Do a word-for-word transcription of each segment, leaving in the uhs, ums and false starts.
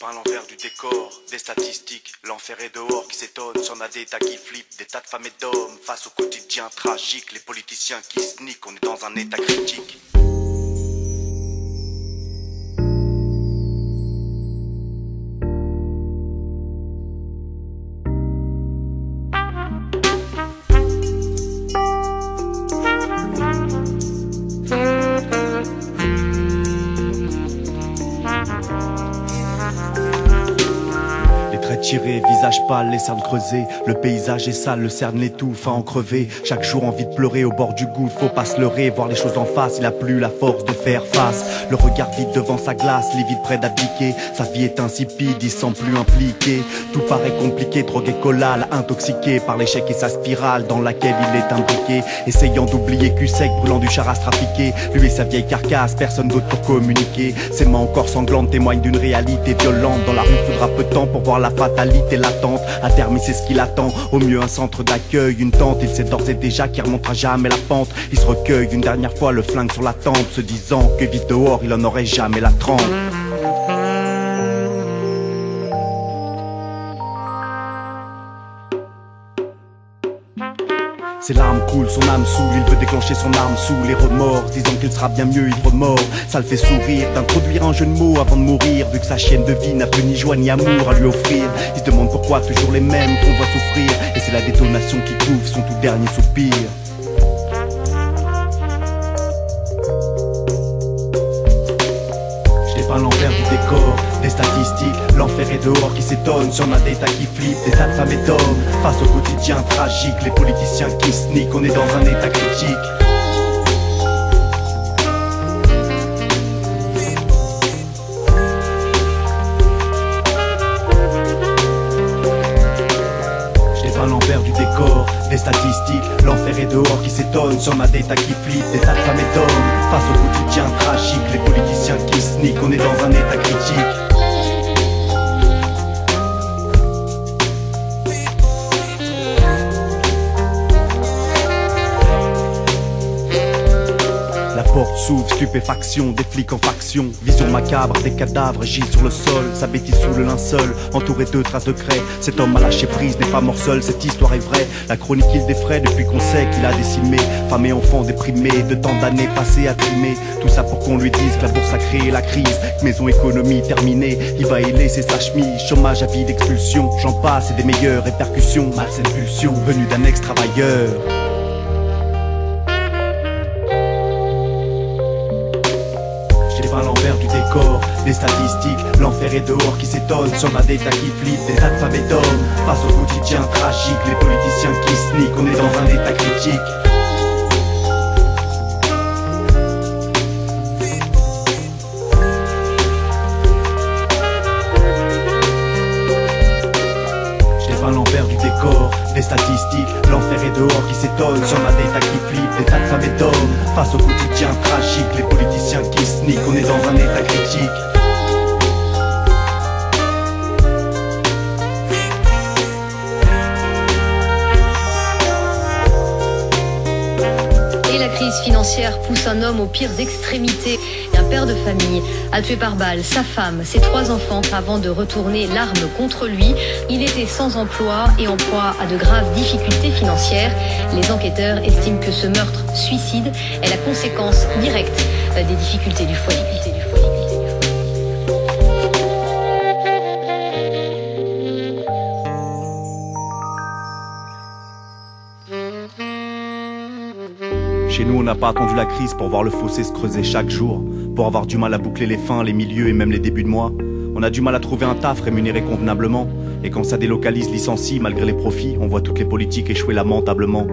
peint l'envers du décor, des statistiques, l'enfer est dehors qui s'étonne, s'en a des tas qui flippent, des tas de femmes et d'hommes, face au quotidien tragique, les politiciens qui se niquent, on est dans un état critique. Tiré, visage pâle, les cernes creusées. Le paysage est sale, le cerne l'étouffe à en crever. Chaque jour envie de pleurer au bord du gouffre. Faut pas se leurrer, voir les choses en face. Il a plus la force de faire face. Le regard vide devant sa glace, livide près d'appliquer. Sa vie est insipide, il semble plus impliqué. Tout paraît compliqué, drogué collal, intoxiqué par l'échec et sa spirale dans laquelle il est imbriqué. Essayant d'oublier cul sec, brûlant du char à se trafiquer. Lui et sa vieille carcasse, personne d'autre pour communiquer. Ses mains encore sanglantes témoignent d'une réalité violente. Dans la rue, faudra peu de temps pour voir la face. Fatalité latente, à terme c'est ce qu'il attend. Au mieux un centre d'accueil, une tente. Il sait d'ores et déjà qu'il remontera jamais la pente. Il se recueille une dernière fois, le flingue sur la tempe, se disant que vite dehors il en aurait jamais la trempe. Ses larmes coulent, son âme saoule, il veut déclencher son arme sous les remords, disant qu'il sera bien mieux, il remord. Ça le fait sourire d'introduire un jeu de mots avant de mourir, vu que sa chienne de vie n'a plus ni joie ni amour à lui offrir. Il se demande pourquoi toujours les mêmes qu'on voit souffrir, et c'est la détonation qui couvre son tout dernier soupir. À l'envers du décor, des statistiques, l'enfer est dehors qui s'étonne, s'en a des tas qui flippent, des tas de femmes et d'hommes, face au quotidien tragique, les politiciens qui se niquent, on est dans un état critique. Du décor, des statistiques, l'enfer est dehors qui s'étonne, s'en a des tas qui flippent, des tas de femmes et d'hommes, face au quotidien tragique, les politiciens qui se niquent, on est dans un état critique. Porte s'ouvre, stupéfaction, des flics en faction. Vision macabre, des cadavres gisent sur le sol. Sa bêtise sous le linceul, entouré de traces de craie. Cet homme à lâcher prise n'est pas mort seul, cette histoire est vraie. La chronique il défraie depuis qu'on sait qu'il a décimé femmes et enfants déprimés, de tant d'années passées à trimer. Tout ça pour qu'on lui dise que la bourse a créé la crise, maison économie terminée, il va y laisser sa chemise. Chômage à vie d'expulsion, j'en passe et des meilleures répercussions. Malsaine pulsion, venue d'un ex-travailleur. À l'envers du décor, des statistiques, l'enfer est dehors qui s'étonne, s'en a des tas qui flippent, des tas de femmes et d'hommes, face au quotidien tragique, les politiciens qui se niquent, on est dans un état critique. À l'envers du décor, des statistiques, l'enfer est dehors qui s'étonne, s'en a des tas qui flippent, des tas de femmes et d'hommes, face au quotidien tragique, les politiciens qui se niquent, on est dans un état critique. La crise financière pousse un homme aux pires extrémités. Un père de famille a tué par balle sa femme, ses trois enfants, avant de retourner l'arme contre lui. Il était sans emploi et en proie à de graves difficultés financières. Les enquêteurs estiment que ce meurtre-suicide est la conséquence directe des difficultés du foyer. Chez nous, on n'a pas attendu la crise pour voir le fossé se creuser chaque jour, pour avoir du mal à boucler les fins, les milieux et même les débuts de mois. On a du mal à trouver un taf rémunéré convenablement, et quand ça délocalise, licencie, malgré les profits, on voit toutes les politiques échouer lamentablement.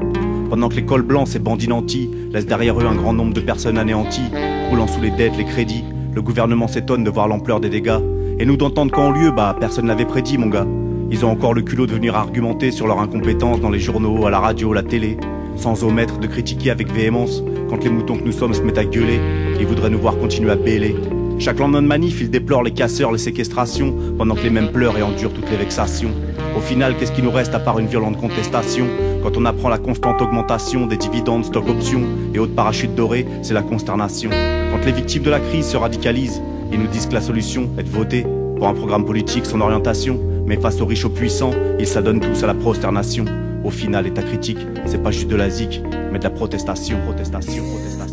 Pendant que les cols blancs, ces bandits nantis, laissent derrière eux un grand nombre de personnes anéanties, roulant sous les dettes, les crédits, le gouvernement s'étonne de voir l'ampleur des dégâts. Et nous d'entendre qu'en lieu, bah personne l'avait prédit, mon gars. Ils ont encore le culot de venir argumenter sur leur incompétence dans les journaux, à la radio, à la télé. Sans omettre de critiquer avec véhémence, quand les moutons que nous sommes se mettent à gueuler, ils voudraient nous voir continuer à bêler. Chaque lendemain de manif, ils déplorent les casseurs, les séquestrations, pendant que les mêmes pleurent et endurent toutes les vexations. Au final, qu'est-ce qui nous reste à part une violente contestation? Quand on apprend la constante augmentation des dividendes, stock options et autres parachutes dorés, c'est la consternation. Quand les victimes de la crise se radicalisent, ils nous disent que la solution est de voter. Pour un programme politique, son orientation, mais face aux riches aux puissants, ils s'adonnent tous à la prosternation. Au final, État critique, c'est pas juste de la zic, mais de la protestation, protestation, protestation.